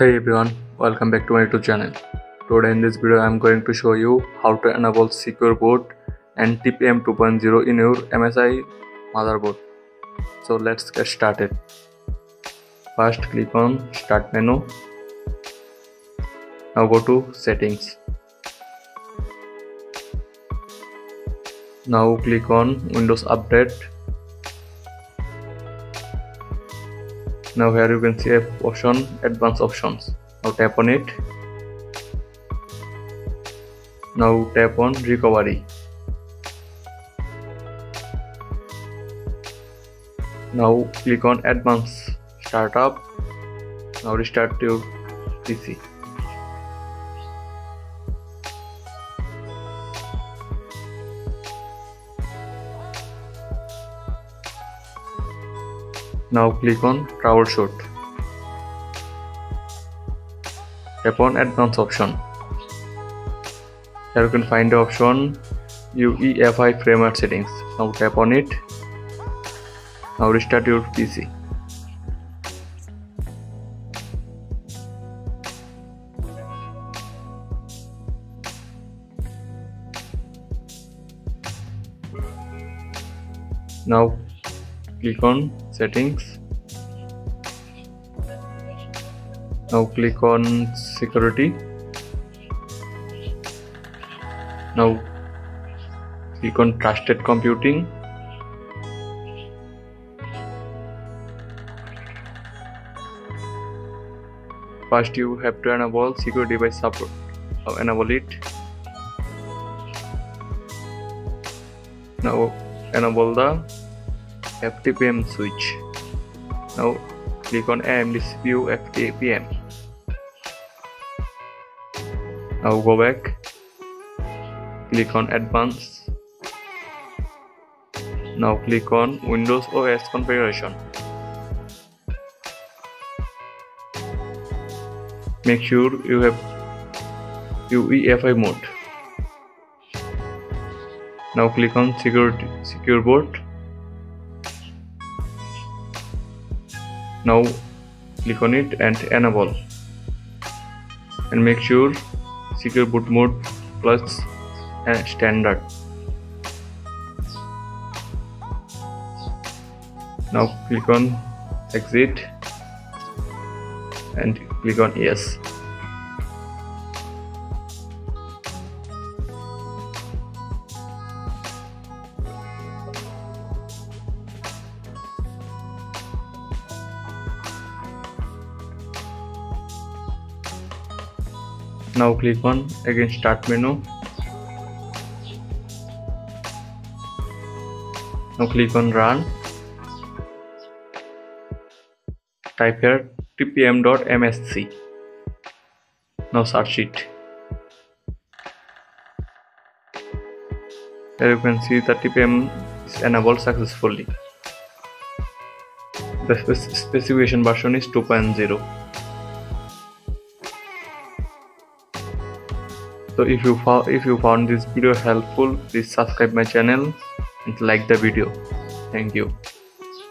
Hey everyone, welcome back to my YouTube channel. Today in this video I am going to show you how to enable Secure Boot and TPM 2.0 in your MSI motherboard. So let's get started. First click on Start menu. Now go to Settings. Now click on Windows Update. Now here you can see a option, Advanced Options. Now tap on it. Now tap on Recovery. Now click on Advanced Startup. Now restart your PC. Now click on Troubleshoot. Tap on Advanced option. Here you can find the option UEFI Framework Settings. Now tap on it. Now restart your PC. Now click on Settings. Now click on Security. Now click on Trusted Computing. First you have to enable Secure Device Support. Now enable it. Now enable the FTPM switch. Now click on AMD CPU FTPM. Now go back. Click on Advanced. Now click on Windows OS Configuration. Make sure you have UEFI mode. Now click on Secure Boot. Now click on it and enable, and make sure Secure Boot mode plus standard. Now click on Exit and click on Yes. Now click on again Start menu. Now click on Run. Type here tpm.msc. Now search it. Here you can see the TPM is enabled successfully. The specification version is 2.0. So if you found this video helpful, please subscribe my channel and like the video. Thank you.